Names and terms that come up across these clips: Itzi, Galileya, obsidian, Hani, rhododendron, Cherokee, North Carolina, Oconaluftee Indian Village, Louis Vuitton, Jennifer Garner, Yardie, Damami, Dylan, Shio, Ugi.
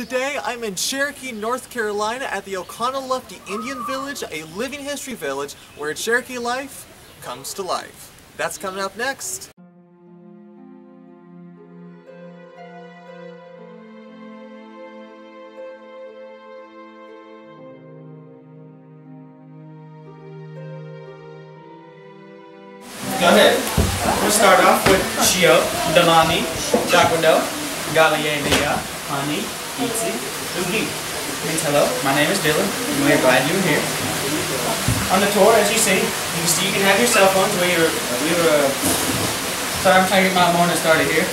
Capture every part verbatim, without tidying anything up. Today, I'm in Cherokee, North Carolina at the Oconaluftee Indian Village, a living history village where Cherokee life comes to life. That's coming up next. Go ahead. We'll start off with Shio, Damami, Taekwondo, Galileya, Hani, Itzi, Ugi. Means hello, my name is Dylan, and we are glad you're here. On the tour, as you see, you can, see, you can have your cell phones where you're, we were, sorry, I'm trying to get my morning started here.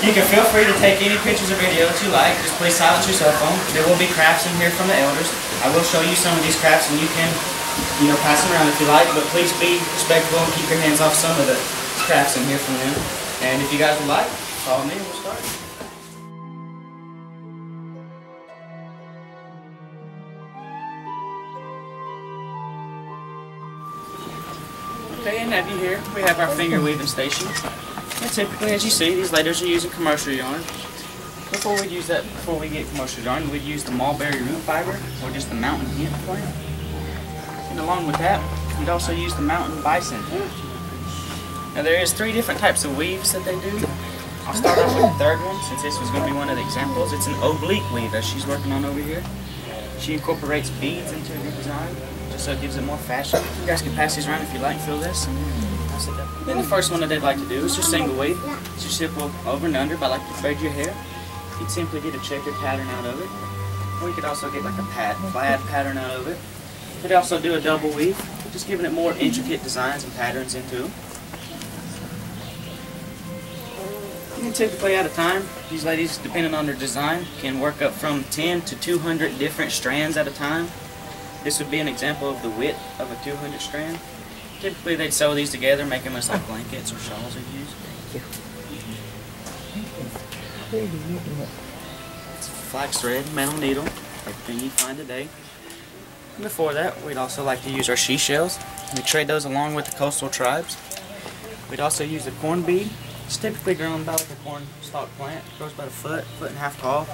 You can feel free to take any pictures or videos you like, just please silence your cell phone. There will be crafts in here from the elders. I will show you some of these crafts, and you can you know, pass them around if you like, but please be respectful and keep your hands off some of the crafts in here from them. And if you guys would like, follow me and we'll start. Okay, and have you here, we have our finger weaving station. And typically, as you see, these ladies are using commercial yarn. Before we use that, before we get commercial yarn, we'd use the mulberry root fiber, or just the mountain hemp plant. And along with that, we'd also use the mountain bison. Now there is three different types of weaves that they do. I'll start off with the third one, since this was going to be one of the examples. It's an oblique weave that she's working on over here. She incorporates beads into the design, just so it gives it more fashion. You guys can pass these around if you like, feel this. I'll sit down. Then the first one that they'd like to do is your single weave. It's your simple over and under by like to braid your hair. You'd simply get a checkered pattern out of it. Or you could also get like a pad, plaid pattern out of it. Could also do a double weave, just giving it more intricate designs and patterns into them. You can typically at a time, these ladies, depending on their design, can work up from ten to two hundred different strands at a time. This would be an example of the width of a two hundred strand. Typically they'd sew these together, make them as like blankets or shawls they'd use. It's flax thread, metal needle, everything you find today. Before that, we'd also like to use our she shells. We trade those along with the coastal tribes. We'd also use the corn bead. It's typically grown by like a corn stalk plant. It grows about a foot, foot and a half tall.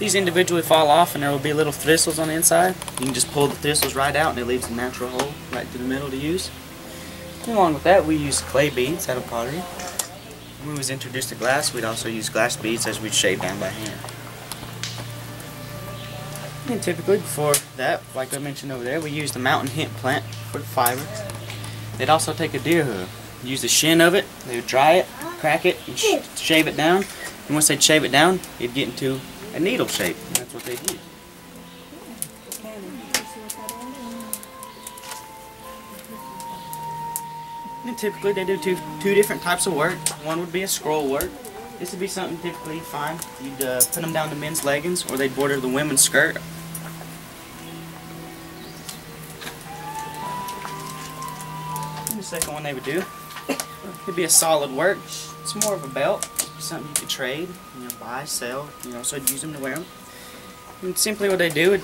These individually fall off and there will be little thistles on the inside. You can just pull the thistles right out and it leaves a natural hole right through the middle to use. And along with that, we use clay beads out of pottery. When we was introduced to glass, we'd also use glass beads as we'd shave down by hand. And typically before that, like I mentioned over there, we use the mountain hemp plant for the fiber. They'd also take a deer hoof, use the shin of it, they would dry it, crack it, and sh shave it down. And once they'd shave it down, it'd get into a needle shape. And that's what they'd use. And typically they do two, two different types of work. One would be a scroll work. This would be something typically you'd find. You'd uh, put them down to men's leggings, or they'd border the women's skirt. The second one they would do could be a solid work. It's more of a belt, something you could trade, you know, buy, sell, you know, so I'd use them to wear them. And simply what they do would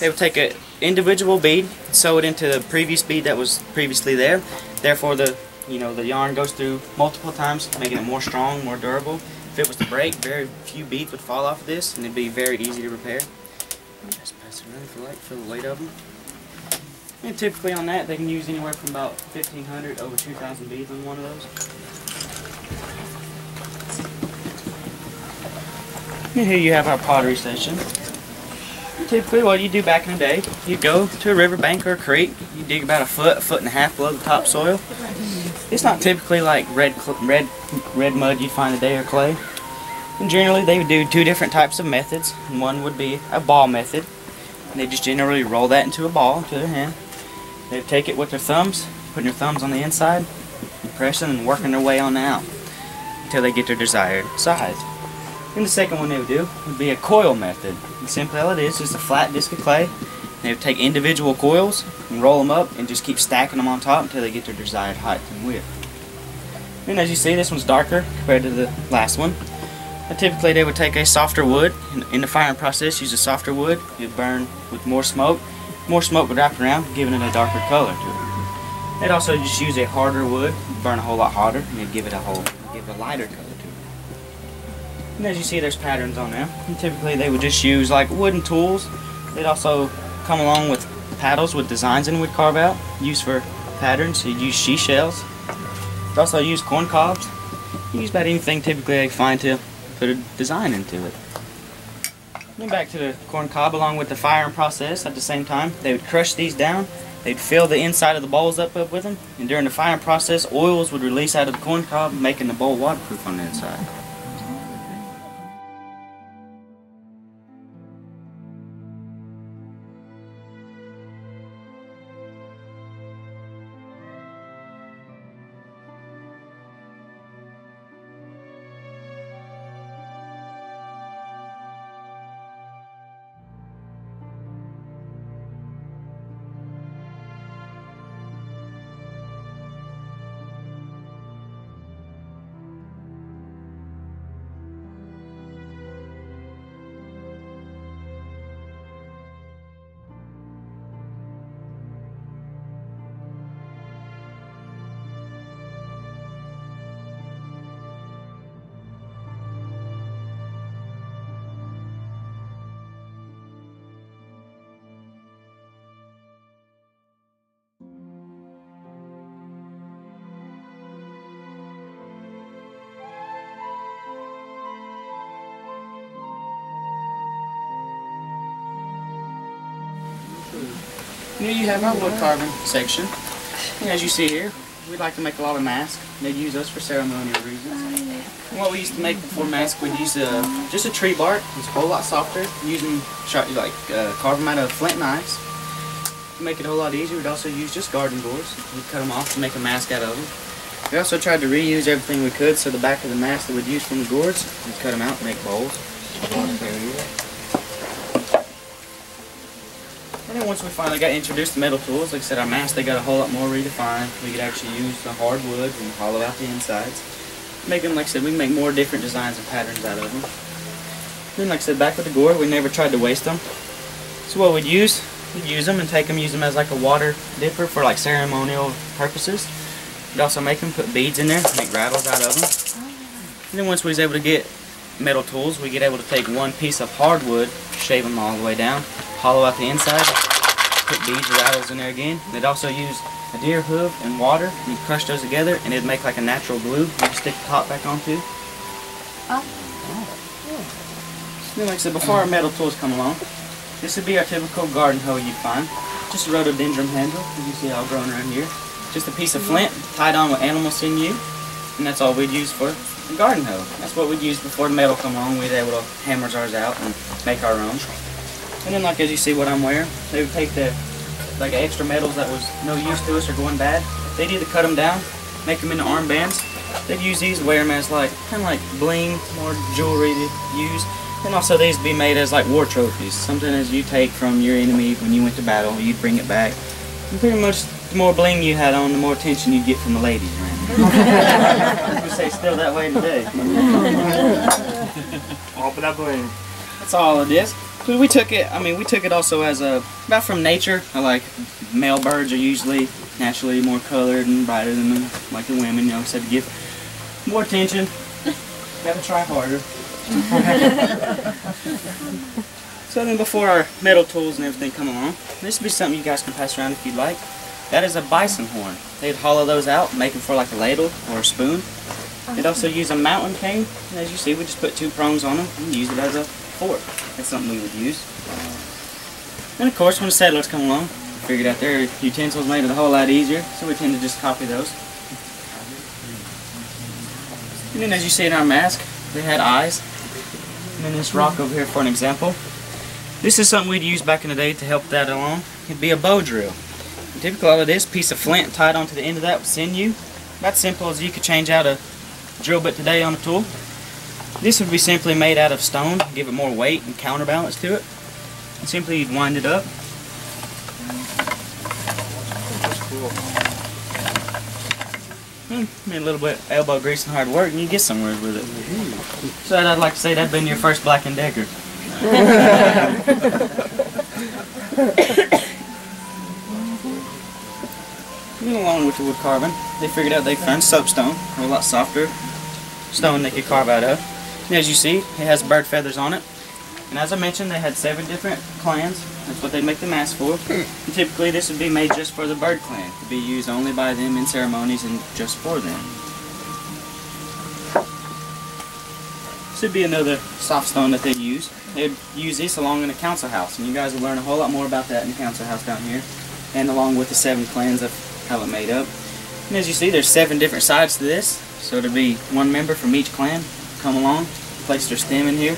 they would take an individual bead, sew it into the previous bead that was previously there. Therefore, the you know the yarn goes through multiple times, making it more strong, more durable. If it was to break, very few beads would fall off of this, and it'd be very easy to repair. Just pass it around if you like, feel the weight of them. And typically on that, they can use anywhere from about fifteen hundred over two thousand beads on one of those. And here you have our pottery station. And typically what you do back in the day, you go to a river bank or a creek, you dig about a foot, a foot and a half below the topsoil. It's not typically like red, red, red mud you'd find today or clay. And generally they would do two different types of methods. And one would be a ball method. And they just generally roll that into a ball, into their hand. They take it with their thumbs, putting their thumbs on the inside, and pressing and working their way on out until they get their desired size. And the second one they would do would be a coil method. And simply all it is, just a flat disc of clay. They would take individual coils and roll them up and just keep stacking them on top until they get their desired height and width. And as you see, this one's darker compared to the last one. But typically they would take a softer wood, and in the firing process use a softer wood, it would burn with more smoke, more smoke would wrap around, giving it a darker color to it. They'd also just use a harder wood, burn a whole lot hotter, and it'd give it a whole, give it a lighter color to it. And as you see, there's patterns on them. And typically they would just use like wooden tools. They'd also come along with paddles with designs in wood carve out, used for patterns. You'd use she shells. They'd also use corn cobs. You use about anything typically they find to put a design into it. Then back to the corn cob, along with the firing process at the same time, they would crush these down. They'd fill the inside of the bowls up, up with them, and during the firing process, oils would release out of the corn cob, making the bowl waterproof on the inside. Here you have our wood carving section. And as you see here, we like to make a lot of masks. They'd use us for ceremonial reasons. And what we used to make before masks, we'd use uh, just a tree bark. It's a whole lot softer. Using shot, like uh, carve them out of flint knives. To make it a whole lot easier, we'd also use just garden doors. We'd cut them off to make a mask out of them. We also tried to reuse everything we could, so the back of the mask that we'd use from the gourds, we'd cut them out and make bowls. And then once we finally got introduced to metal tools, like I said, our masks, they got a whole lot more redefined. We could actually use the hardwood and hollow out the insides. Make them, like I said, we can make more different designs and patterns out of them. Then, like I said, back with the gourd, we never tried to waste them. So what we'd use, we'd use them and take them, use them as like a water dipper for like ceremonial purposes. We'd also make them, put beads in there, make rattles out of them. And then once we was able to get metal tools, we get able to take one piece of hardwood, shave them all the way down, hollow out the inside, put beads or rattles in there again. They'd also use a deer hoof and water, and you'd crush those together, and it'd make like a natural glue you'd stick the top back onto. Oh. Oh. So then, like I said, before our metal tools come along, this would be our typical garden hoe you'd find. Just a rhododendron handle, as you see all grown around here. Just a piece of flint tied on with animal sinew, and that's all we'd use for the garden hoe. That's what we'd use before the metal come along. We'd able to hammer ours out and make our own. And then, like as you see what I'm wearing, they would take the like extra metals that was no use to us or going bad. They'd either cut them down, make them into armbands. They'd use these, wear them as like kind of like bling, more jewelry to use. And also these would be made as like war trophies, something as you take from your enemy when you went to battle, you'd bring it back. And pretty much the more bling you had on, the more attention you'd get from the ladies around here. I would say still that way today. All for that bling. That's all it is. We took it, I mean, we took it also as a, about from nature, like male birds are usually naturally more colored and brighter than them, like the women, you know, said to give more attention, gotta try harder. So then before our metal tools and everything come along, this would be something you guys can pass around if you'd like. That is a bison horn. They'd hollow those out, make them for like a ladle or a spoon. They'd also use a mountain cane, and as you see, we just put two prongs on them and use it as a fork. That's something we would use. And of course, when the settlers come along, we figured out their utensils made it a whole lot easier, so we tend to just copy those. And then as you see in our mask, they had eyes. And then this rock over here for an example. This is something we'd use back in the day to help that along. It'd be a bow drill. And typically all of this, piece of flint tied onto the end of that with sinew. About simple as you could change out a drill bit today on a tool. This would be simply made out of stone, give it more weight and counterbalance to it. And simply you'd wind it up. That's cool. Mm, made a little bit of elbow grease and hard work, and you get somewhere with it. Mm-hmm. So I'd like to say that'd been your first Black and Decker. And along with the wood carving, they figured out they'd find soapstone, a lot softer stone they could carve out of. And as you see, it has bird feathers on it. And as I mentioned, they had seven different clans. That's what they make the mask for. And typically this would be made just for the bird clan, to be used only by them in ceremonies and just for them. This would be another soft stone that they use. They'd use this along in the council house, and you guys will learn a whole lot more about that in the council house down here, and along with the seven clans of how it made up. And as you see, there's seven different sides to this, so it'll be one member from each clan come along, place their stem in here,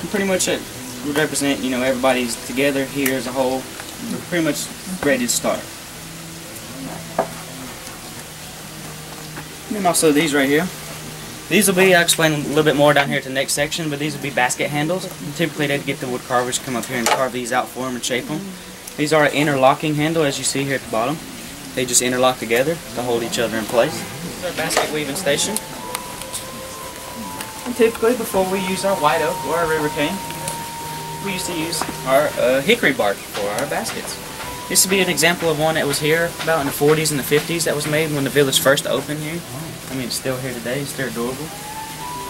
and pretty much it would represent, you know, everybody's together here as a whole. We're pretty much ready to start. And then also these right here. These will be, I'll explain a little bit more down here at the next section, but these will be basket handles. And typically they'd get the wood carvers to come up here and carve these out for them and shape them. These are an interlocking handle, as you see here at the bottom. They just interlock together to hold each other in place. This is our basket weaving station. And typically before we use our white oak or our river cane, we used to use our uh, hickory bark for our baskets. This would be an example of one that was here about in the forties and the fifties that was made when the village first opened here. I mean, it's still here today. It's still adorable.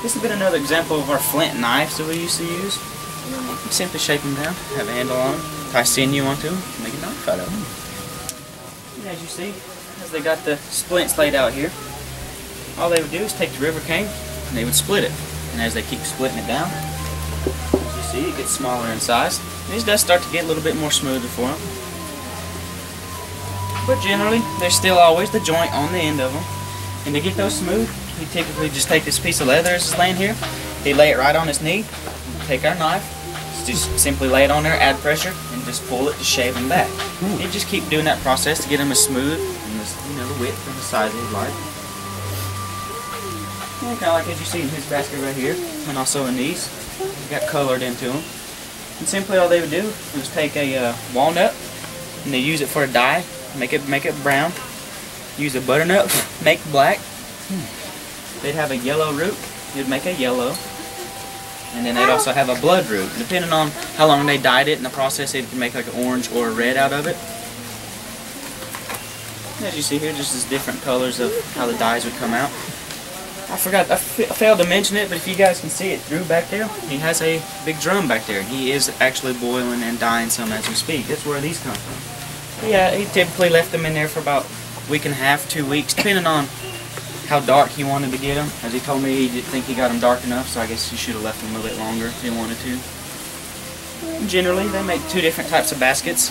This has been another example of our flint knives that we used to use. Simply shape them down, have a handle on them, tie sinew onto them, make a knife out of them. And as you see, as they got the splints laid out here, all they would do is take the river cane and they would split it. And as they keep splitting it down, as you see, it gets smaller in size. And these does start to get a little bit more smoother for them. But generally, there's still always the joint on the end of them. And to get those smooth, we typically just take this piece of leather as it's laying here. He lay it right on his knee. We take our knife, just simply lay it on there, add pressure, and just pull it to shave them back. Mm. And just keep doing that process to get them as smooth and as, you know, the width and the size that you like. And kind of like as you see in his basket right here, and also in these, got colored into them. And simply all they would do was take a uh, walnut, and they use it for a dye, make it make it brown. Use a butternut, make black. Hmm. They'd have a yellow root, you'd make a yellow. And then they'd also have a blood root. Depending on how long they dyed it in the process, they could make like an orange or a red out of it. And as you see here, just these different colors of how the dyes would come out. I forgot, I, f I failed to mention it, but if you guys can see it through back there, he has a big drum back there. He is actually boiling and dyeing some as we speak. That's where these come from. Yeah, he typically left them in there for about week and a half, two weeks, depending on how dark he wanted to get them. As he told me, he didn't think he got them dark enough, so I guess he should have left them a little bit longer if he wanted to. Generally, they make two different types of baskets.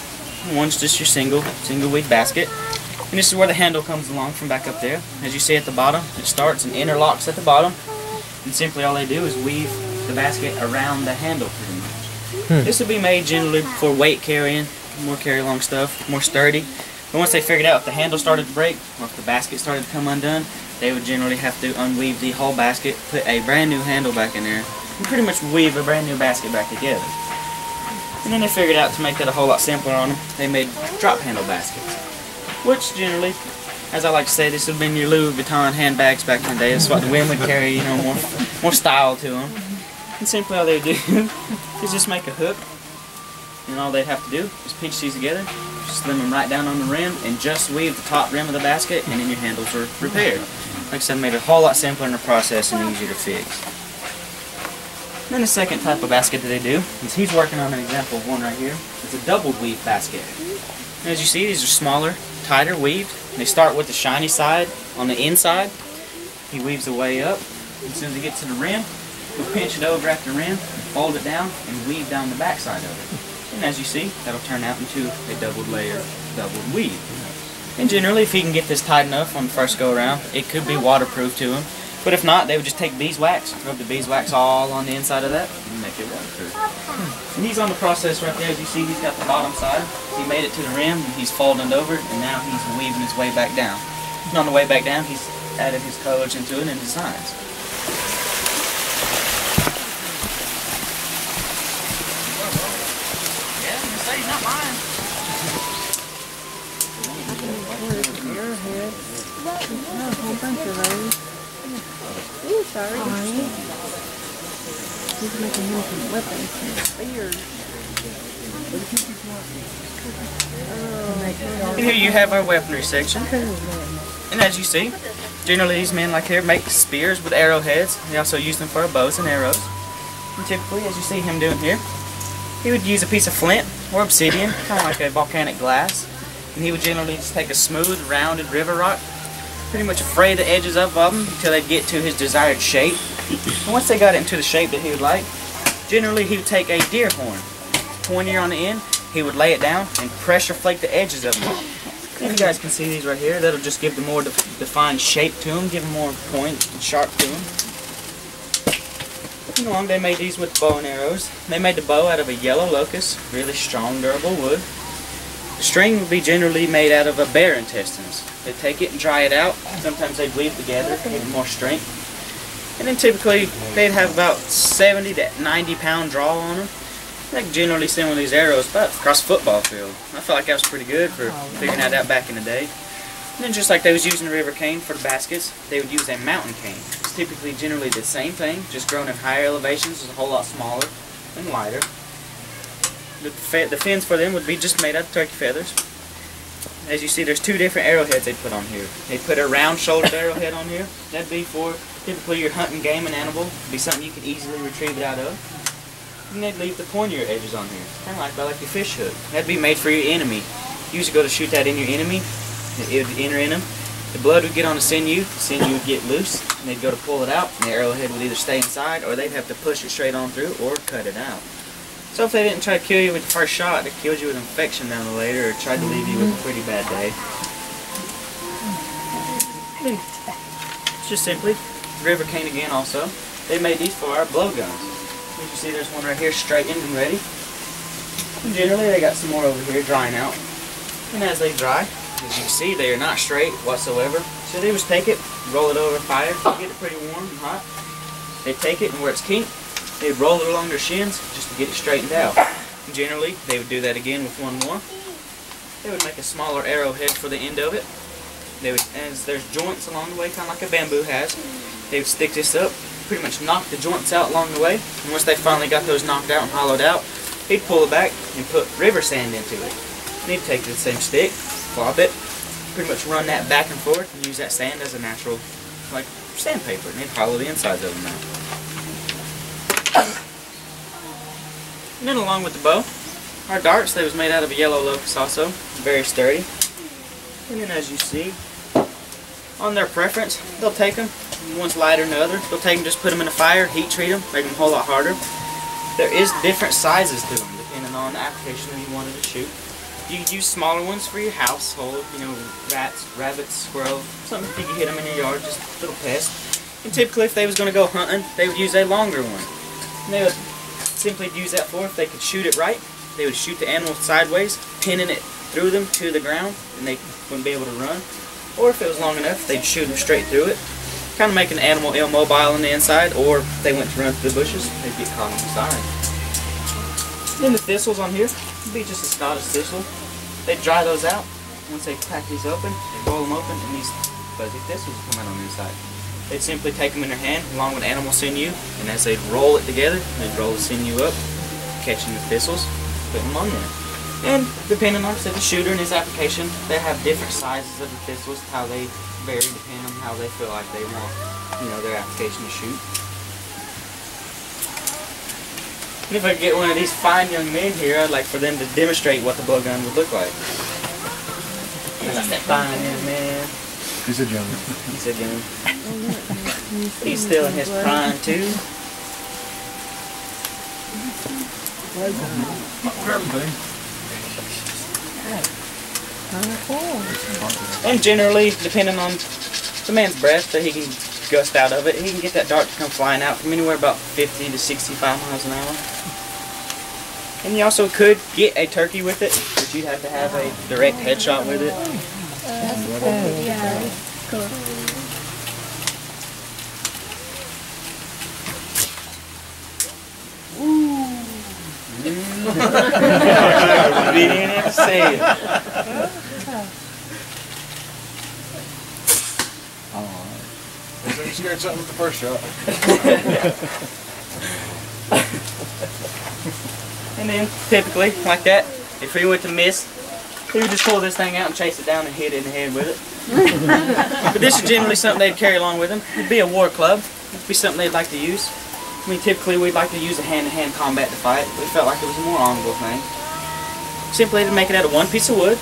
One's just your single, single weed basket. And this is where the handle comes along from back up there. As you see at the bottom, it starts and interlocks at the bottom. And simply all they do is weave the basket around the handle pretty much. Hmm. This will be made generally for weight carrying, more carry along stuff, more sturdy. But once they figured out if the handle started to break, or if the basket started to come undone, they would generally have to unweave the whole basket, put a brand new handle back in there, and pretty much weave a brand new basket back together. And then they figured out to make that a whole lot simpler on them, they made drop handle baskets. Which generally, as I like to say, this would have been your Louis Vuitton handbags back in the day. That's what the women would carry, you know, more, more style to them. And simply all they do is just make a hook, and all they'd have to do is pinch these together, slim them right down on the rim, and just weave the top rim of the basket, and then your handles are repaired. Like I said, made it a whole lot simpler in the process and easier to fix. And then the second type of basket that they do is he's working on an example of one right here. It's a double weave basket. And as you see, these are smaller, tighter weaved. They start with the shiny side on the inside. He weaves the way up. As soon as he gets to the rim, he'll pinch it over at the rim, fold it down, and weave down the back side of it. And as you see, that'll turn out into a doubled layer, doubled weave. And generally, if he can get this tight enough on the first go around, it could be waterproof to him. But if not, they would just take beeswax, rub the beeswax all on the inside of that, and make it waterproof. And he's on the process right there. As you see, he's got the bottom side. He made it to the rim, and he's folding it over, and now he's weaving his way back down. And on the way back down, he's added his colors into it and designs. Sorry. He's making him some weapons. And here you have our weaponry section. And as you see, Generally, these men like here make spears with arrowheads. They also use them for bows and arrows. And typically, as you see him doing here, he would use a piece of flint or obsidian, kind of like a volcanic glass, and he would generally just take a smooth, rounded river rock, pretty much fray the edges of them until they'd get to his desired shape. And once they got it into the shape that he would like, generally he would take a deer horn, pointier on the end, he would lay it down and pressure flake the edges of them. If you guys can see these right here, that'll just give them more defined shape to them, give them more point and sharp to them. Moving along, they made these with bow and arrows. They made the bow out of a yellow locust, really strong, durable wood. The string would be generally made out of a bear intestines. They take it and dry it out. Sometimes they bleed it together to give it more strength. And then typically they'd have about seventy to ninety pound draw on them. I can generally see one of these arrows about across a football field. I felt like that was pretty good for figuring that out back in the day. And then just like they was using the river cane for the baskets, they would use a mountain cane. It's typically generally the same thing, just grown in higher elevations, is a whole lot smaller and lighter. The, the fins for them would be just made out of turkey feathers. As you see, there's two different arrowheads they put on here. They put a round-shouldered arrowhead on here. That'd be for typically your hunting game and animal. It'd be something you could easily retrieve it out of. And they'd leave the pointier edges on here, kind of like by like your fish hook. That'd be made for your enemy. You used to go to shoot that in your enemy, it would enter in them. The blood would get on the sinew, the sinew would get loose, and they'd go to pull it out, and the arrowhead would either stay inside, or they'd have to push it straight on through, or cut it out. So if they didn't try to kill you with the first shot, it killed you with infection down the later, or tried to leave you with a pretty bad day. It's just simply, river cane again also. They made these for our blowguns. You see there's one right here straightened and ready. And generally they got some more over here drying out. And as they dry, as you can see they are not straight whatsoever. So they just take it, roll it over fire, get it pretty warm and hot. They take it and where it's kinked, they roll it along their shins just to get it straightened out. And generally they would do that again with one more. They would make a smaller arrowhead for the end of it. They would, as there's joints along the way, kind of like a bamboo has, they would stick this up, pretty much knock the joints out along the way, and once they finally got those knocked out and hollowed out, he'd pull it back and put river sand into it. And he'd take the same stick, flop it, pretty much run that back and forth and use that sand as a natural, like, sandpaper, and he'd hollow the insides of them out. And then along with the bow, our darts, they was made out of a yellow locust also, very sturdy. And then as you see, on their preference, they'll take them, one's lighter than the other, they'll take them, just put them in the fire, heat treat them, make them a whole lot harder. There is different sizes to them, depending on the application that you wanted to shoot. You could use smaller ones for your household, you know, rats, rabbits, squirrels, something you could hit them in your yard, just a little pest. And typically if they was going to go hunting, they would use a longer one. And they would simply use that for, if they could shoot it right, they would shoot the animal sideways, pinning it through them to the ground, and they wouldn't be able to run. Or if it was long enough, they'd shoot them straight through it, kind of make an animal immobile on the inside, or if they went to run through the bushes, they'd get caught on the side. Then the thistles on here would be just a Scottish thistle. They dry those out. Once they pack these open, they roll them open, and these fuzzy thistles come out on the inside. They'd simply take them in their hand along with animal sinew, and as they'd roll it together, they'd roll the sinew up, catching the thistles, put them on there. And depending on, say, the shooter and his application, they have different sizes of the thistles, how they vary depending on how they feel like they want, you know, their application to shoot. And if I get one of these fine young men here, I'd like for them to demonstrate what the blowgun would look like. He's a fine young man. He's a young. He's a young. He's still in his prime too. Everything. And generally, depending on the man's breath that he can gust out of it, he can get that dart to come flying out from anywhere about fifty to sixty-five miles an hour. And you also could get a turkey with it, but you'd have to have a direct headshot with it. Mm. We didn't even say it. You scared something with the first shot. And then, typically, like that, if he went to miss, he would just pull this thing out and chase it down and hit it in the head with it. But this is generally something they'd carry along with them. It'd be a war club. It'd be something they'd like to use. I mean, typically we'd like to use a hand-to-hand combat to fight. We felt like it was a more honorable thing. Simply to make it out of one piece of wood.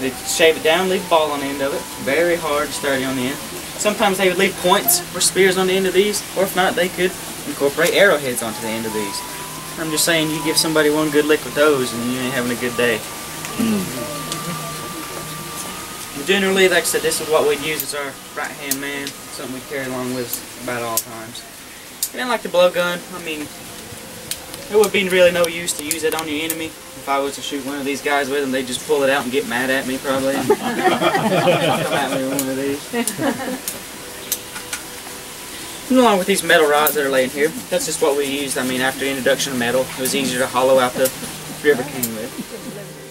They'd shave it down, leave a ball on the end of it. Very hard, sturdy on the end. Sometimes they would leave points or spears on the end of these, or if not, they could incorporate arrowheads onto the end of these. I'm just saying, you give somebody one good lick with those and you ain't having a good day. Generally, like I said, this is what we'd use as our right-hand man, something we carry along with us about all times. And then like the blowgun, I mean, it would be really no use to use it on your enemy. If I was to shoot one of these guys with them, they'd just pull it out and get mad at me, probably. Come at me with one of these. And along with these metal rods that are laying here, that's just what we used. I mean, after the introduction of metal, it was easier to hollow out the river cane with.